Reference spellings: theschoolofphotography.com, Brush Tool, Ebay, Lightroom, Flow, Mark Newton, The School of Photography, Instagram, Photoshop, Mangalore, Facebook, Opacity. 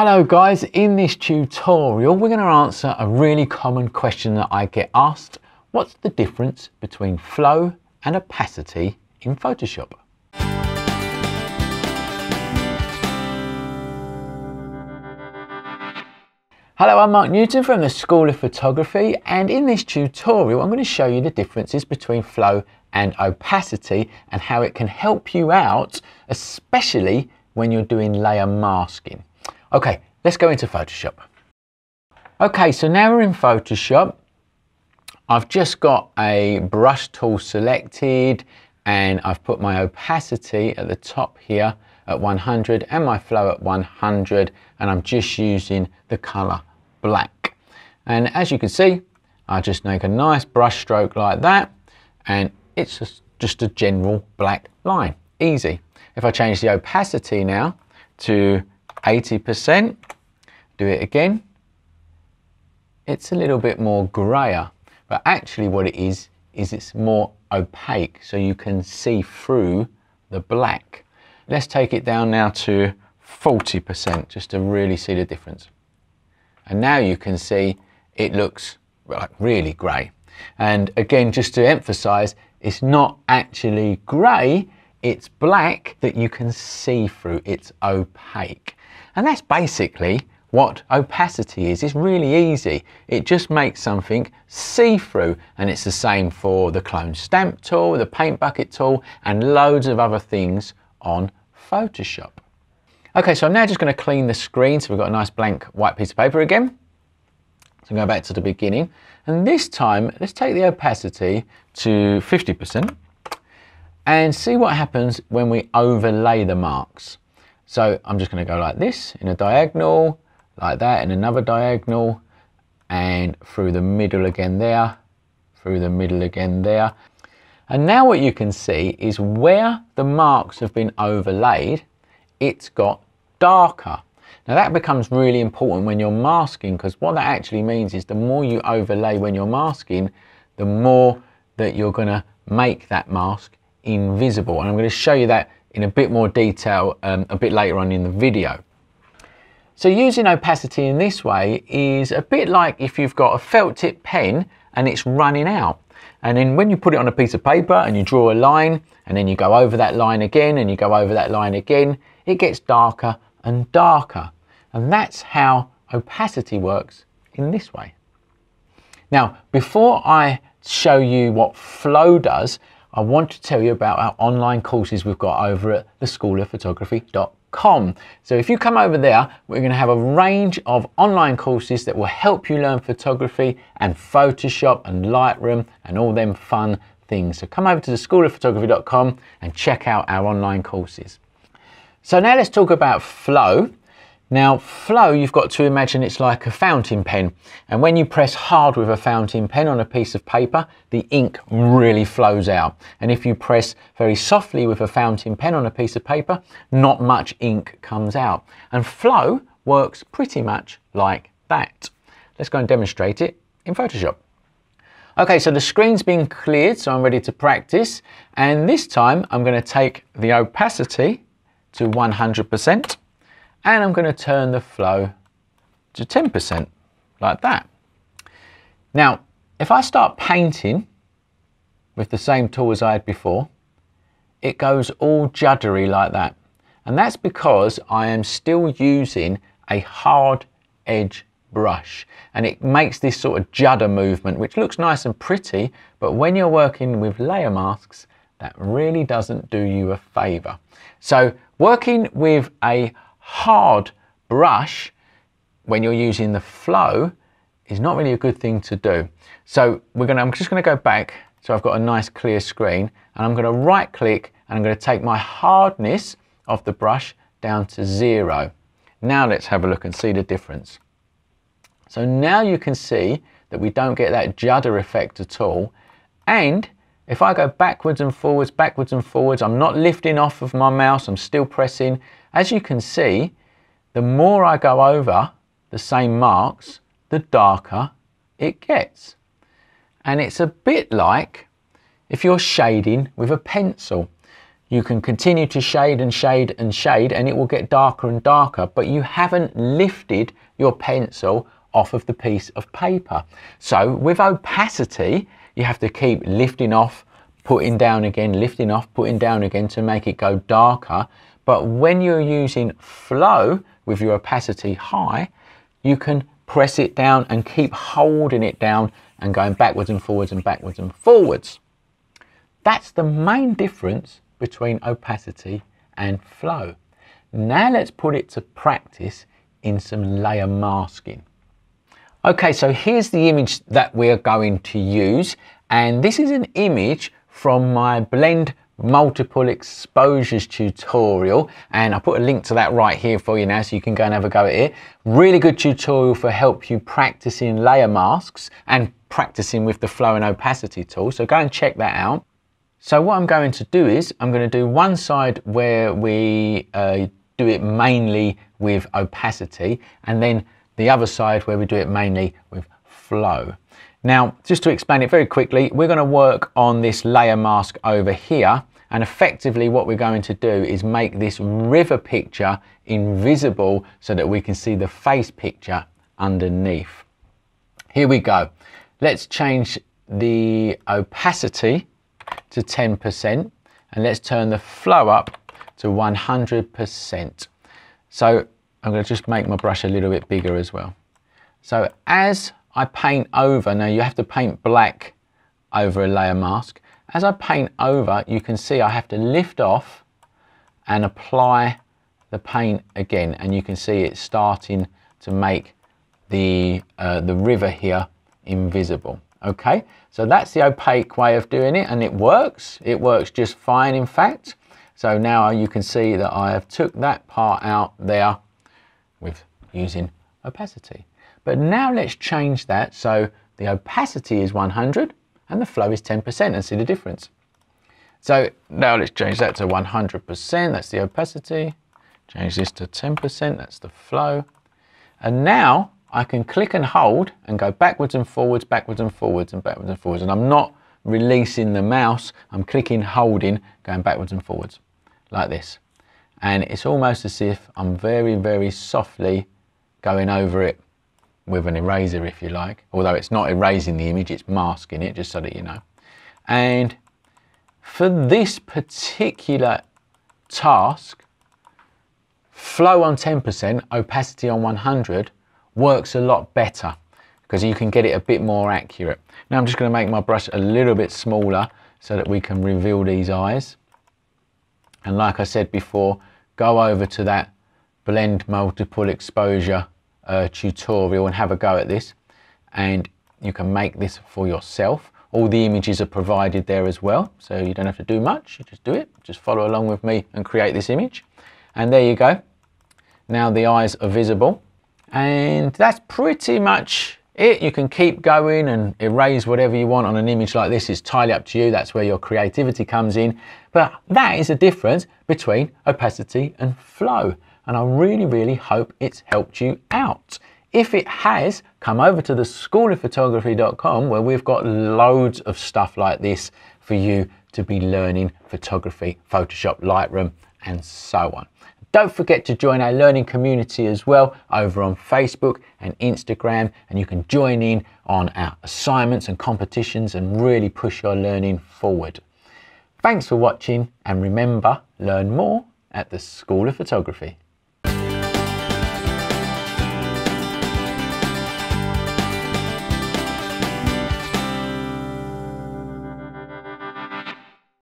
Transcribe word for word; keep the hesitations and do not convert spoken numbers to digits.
Hello guys, in this tutorial we're going to answer a really common question that I get asked. What's the difference between flow and opacity in Photoshop? Hello, I'm Mark Newton from the School of Photography, and in this tutorial I'm going to show you the differences between flow and opacity and how it can help you out, especially when you're doing layer masking. Okay, let's go into Photoshop. Okay, so now we're in Photoshop. I've just got a brush tool selected and I've put my opacity at the top here at one hundred and my flow at one hundred, and I'm just using the color black. And as you can see, I just make a nice brush stroke like that, and it's just a general black line. Easy. If I change the opacity now to eighty percent, do it again, it's a little bit more grayer, but actually what it is is it's more opaque, so you can see through the black. Let's take it down now to forty percent just to really see the difference, and now you can see it looks like really grey. And again, just to emphasize, it's not actually grey, it's black that you can see through, it's opaque. And that's basically what opacity is. It's really easy. It just makes something see-through, and it's the same for the clone stamp tool, the paint bucket tool, and loads of other things on Photoshop. Okay, so I'm now just going to clean the screen, so we've got a nice blank white piece of paper again. So go back to the beginning, and this time let's take the opacity to fifty percent and see what happens when we overlay the marks. So I'm just going to go like this in a diagonal, like that in another diagonal, and through the middle again there, through the middle again there. And now what you can see is where the marks have been overlaid, it's got darker. Now that becomes really important when you're masking, because what that actually means is the more you overlay when you're masking, the more that you're going to make that mask invisible. And I'm going to show you that in a bit more detail um, a bit later on in the video. So using opacity in this way is a bit like if you've got a felt tip pen and it's running out, and then when you put it on a piece of paper and you draw a line, and then you go over that line again and you go over that line again, it gets darker and darker. And that's how opacity works in this way. Now, before I show you what flow does, I want to tell you about our online courses we've got over at the school of photography dot com. So if you come over there, we're going to have a range of online courses that will help you learn photography and Photoshop and Lightroom and all them fun things. So come over to the school of photography dot com and check out our online courses. So now let's talk about flow. Now flow, you've got to imagine it's like a fountain pen, and when you press hard with a fountain pen on a piece of paper, the ink really flows out. And if you press very softly with a fountain pen on a piece of paper, not much ink comes out. And flow works pretty much like that. Let's go and demonstrate it in Photoshop. Okay, so the screen's been cleared, so I'm ready to practice, and this time I'm going to take the opacity to one hundred percent. And I'm going to turn the flow to ten percent, like that. Now, if I start painting with the same tool as I had before, it goes all juddery like that. And that's because I am still using a hard edge brush. And it makes this sort of judder movement, which looks nice and pretty, but when you're working with layer masks, that really doesn't do you a favour. So working with a hard brush when you're using the flow is not really a good thing to do. So we're gonna, I'm just gonna go back, so I've got a nice clear screen, and I'm gonna right click and I'm gonna take my hardness of the brush down to zero. Now let's have a look and see the difference. So now you can see that we don't get that judder effect at all. And if I go backwards and forwards, backwards and forwards, I'm not lifting off of my mouse, I'm still pressing. As you can see, the more I go over the same marks, the darker it gets. And it's a bit like if you're shading with a pencil. You can continue to shade and shade and shade and it will get darker and darker, but you haven't lifted your pencil off of the piece of paper. So with opacity, you have to keep lifting off, putting down again, lifting off, putting down again to make it go darker. But when you're using flow with your opacity high, you can press it down and keep holding it down and going backwards and forwards and backwards and forwards. That's the main difference between opacity and flow. Now let's put it to practice in some layer masking. Okay, so here's the image that we're going to use, and this is an image from my blend multiple exposures tutorial, and I put a link to that right here for you now so you can go and have a go at it. Really good tutorial for help you practicing layer masks and practicing with the flow and opacity tool, so go and check that out. So what I'm going to do is I'm going to do one side where we uh, do it mainly with opacity, and then the other side where we do it mainly with flow. Now, just to explain it very quickly, we're going to work on this layer mask over here, and effectively what we're going to do is make this river picture invisible so that we can see the face picture underneath. Here we go. Let's change the opacity to ten percent and let's turn the flow up to one hundred percent. So I'm going to just make my brush a little bit bigger as well. So as I paint over, now you have to paint black over a layer mask. As I paint over, you can see I have to lift off and apply the paint again, and you can see it's starting to make the, uh, the river here invisible. Okay, so that's the opaque way of doing it, and it works. It works just fine, in fact. So now you can see that I have took that part out there with using opacity. But now let's change that so the opacity is one hundred and the flow is ten percent, and see the difference. So now let's change that to one hundred percent, that's the opacity. Change this to ten percent, that's the flow. And now I can click and hold and go backwards and forwards, backwards and forwards and backwards and forwards. And I'm not releasing the mouse, I'm clicking, holding, going backwards and forwards like this. And it's almost as if I'm very, very softly going over it with an eraser, if you like. Although it's not erasing the image, it's masking it, just so that you know. And for this particular task, flow on ten percent, opacity on one hundred, works a lot better because you can get it a bit more accurate. Now I'm just going to make my brush a little bit smaller so that we can reveal these eyes. And like I said before, go over to that blend multiple exposure uh, tutorial and have a go at this. And you can make this for yourself. All the images are provided there as well, so you don't have to do much, you just do it. Just follow along with me and create this image. And there you go. Now the eyes are visible. And that's pretty much it. You can keep going and erase whatever you want on an image like this. It's entirely up to you. That's where your creativity comes in. But that is the difference between opacity and flow. And I really, really hope it's helped you out. If it has, come over to the school of photography dot com where we've got loads of stuff like this for you to be learning photography, Photoshop, Lightroom, and so on. Don't forget to join our learning community as well over on Facebook and Instagram, and you can join in on our assignments and competitions and really push your learning forward. Thanks for watching, and remember, learn more at the School of Photography.